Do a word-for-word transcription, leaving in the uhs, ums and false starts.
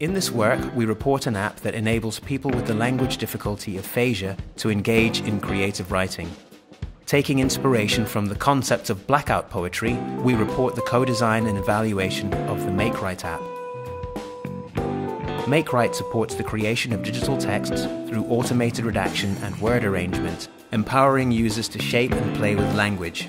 In this work, we report an app that enables people with the language difficulty aphasia to engage in creative writing. Taking inspiration from the concept of blackout poetry, we report the co-design and evaluation of the MakeWrite app. MakeWrite supports the creation of digital texts through automated redaction and word arrangement, empowering users to shape and play with language.